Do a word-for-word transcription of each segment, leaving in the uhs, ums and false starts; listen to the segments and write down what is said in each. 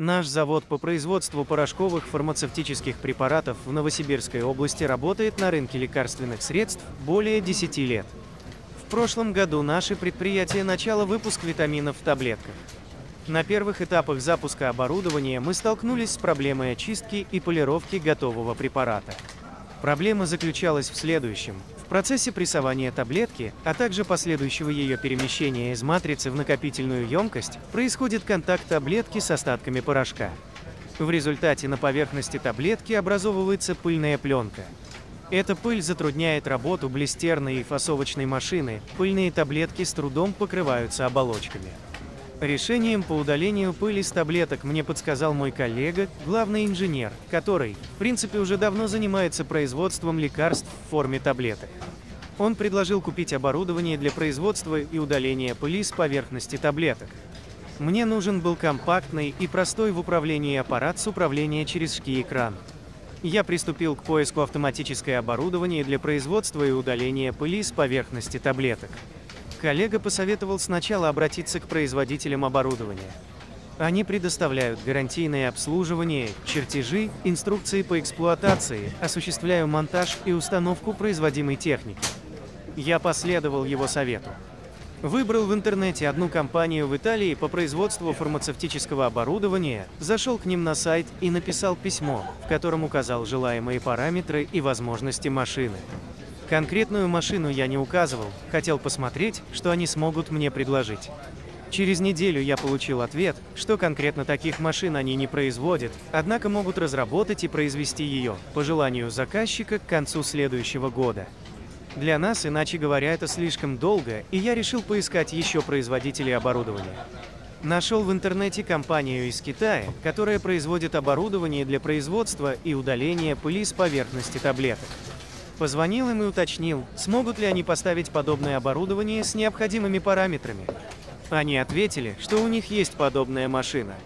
Наш завод по производству порошковых фармацевтических препаратов в Новосибирской области работает на рынке лекарственных средств более десяти лет. В прошлом году наше предприятие начало выпуск витаминов в таблетках. На первых этапах запуска оборудования мы столкнулись с проблемой очистки и полировки готового препарата. Проблема заключалась в следующем. В процессе прессования таблетки, а также последующего ее перемещения из матрицы в накопительную емкость, происходит контакт таблетки с остатками порошка. В результате на поверхности таблетки образовывается пыльная пленка. Эта пыль затрудняет работу блистерной и фасовочной машины, пыльные таблетки с трудом покрываются оболочками. Решением по удалению пыли с таблеток мне подсказал мой коллега, главный инженер, который, в принципе, уже давно занимается производством лекарств в форме таблеток. Он предложил купить оборудование для производства и удаления пыли с поверхности таблеток. Мне нужен был компактный и простой в управлении аппарат с управления через шки-экран. Я приступил к поиску автоматическое оборудование для производства и удаления пыли с поверхности таблеток. Коллега посоветовал сначала обратиться к производителям оборудования. Они предоставляют гарантийное обслуживание, чертежи, инструкции по эксплуатации, осуществляю монтаж и установку производимой техники. Я последовал его совету. Выбрал в интернете одну компанию в Италии по производству фармацевтического оборудования, зашел к ним на сайт и написал письмо, в котором указал желаемые параметры и возможности машины. Конкретную машину я не указывал, хотел посмотреть, что они смогут мне предложить. Через неделю я получил ответ, что конкретно таких машин они не производят, однако могут разработать и произвести ее, по желанию заказчика, к концу следующего года. Для нас, иначе говоря, это слишком долго, и я решил поискать еще производителей оборудования. Нашел в интернете компанию из Китая, которая производит оборудование для производства и удаления пыли с поверхности таблеток. Позвонил им и уточнил, смогут ли они поставить подобное оборудование с необходимыми параметрами. Они ответили, что у них есть подобная машина.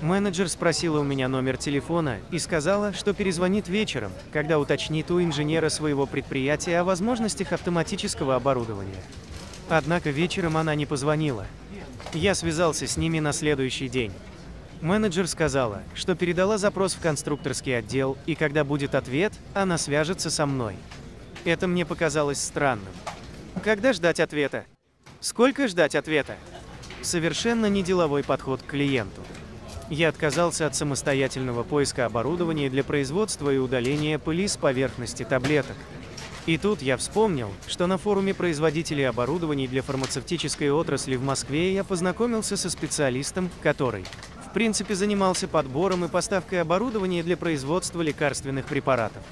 Менеджер спросила у меня номер телефона и сказала, что перезвонит вечером, когда уточнит у инженера своего предприятия о возможностях автоматического оборудования. Однако вечером она не позвонила. Я связался с ними на следующий день. Менеджер сказала, что передала запрос в конструкторский отдел, и когда будет ответ, она свяжется со мной. Это мне показалось странным. Когда ждать ответа? Сколько ждать ответа? Совершенно не деловой подход к клиенту. Я отказался от самостоятельного поиска оборудования для производства и удаления пыли с поверхности таблеток. И тут я вспомнил, что на форуме производителей оборудований для фармацевтической отрасли в Москве я познакомился со специалистом, который, в принципе, занимался подбором и поставкой оборудования для производства лекарственных препаратов.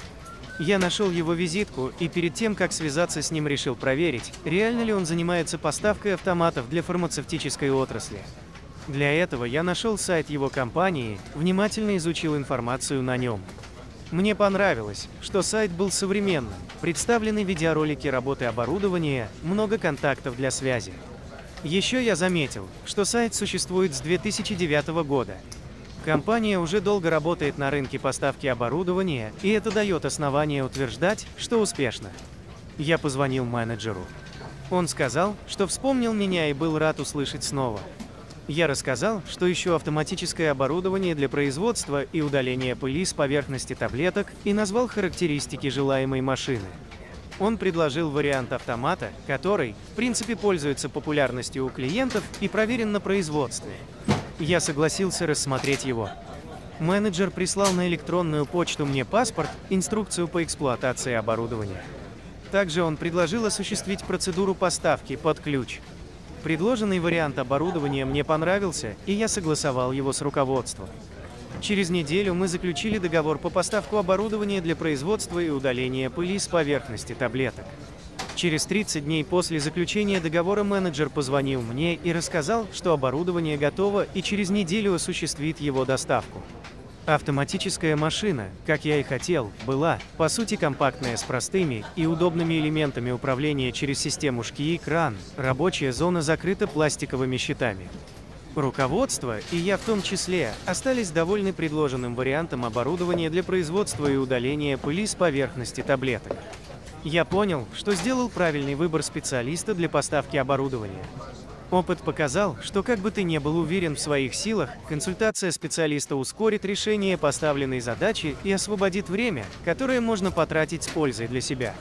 Я нашел его визитку и перед тем, как связаться с ним, решил проверить, реально ли он занимается поставкой автоматов для фармацевтической отрасли. Для этого я нашел сайт его компании, внимательно изучил информацию на нем. Мне понравилось, что сайт был современным, представлены видеоролики работы оборудования, много контактов для связи. Еще я заметил, что сайт существует с две тысячи девятого года. Компания уже долго работает на рынке поставки оборудования, и это дает основание утверждать, что успешно. Я позвонил менеджеру. Он сказал, что вспомнил меня и был рад услышать снова. Я рассказал, что ищу автоматическое оборудование для производства и удаления пыли с поверхности таблеток и назвал характеристики желаемой машины. Он предложил вариант автомата, который, в принципе, пользуется популярностью у клиентов и проверен на производстве. Я согласился рассмотреть его. Менеджер прислал на электронную почту мне паспорт, инструкцию по эксплуатации оборудования. Также он предложил осуществить процедуру поставки под ключ. Предложенный вариант оборудования мне понравился, и я согласовал его с руководством. Через неделю мы заключили договор по поставку оборудования для производства и удаления пыли с поверхности таблеток. Через тридцать дней после заключения договора менеджер позвонил мне и рассказал, что оборудование готово и через неделю осуществит его доставку. Автоматическая машина, как я и хотел, была, по сути, компактная с простыми и удобными элементами управления через систему шки-экран, рабочая зона закрыта пластиковыми щитами. Руководство, и я в том числе, остались довольны предложенным вариантом оборудования для производства и удаления пыли с поверхности таблеток. Я понял, что сделал правильный выбор специалиста для поставки оборудования. Опыт показал, что как бы ты ни был уверен в своих силах, консультация специалиста ускорит решение поставленной задачи и освободит время, которое можно потратить с пользой для себя.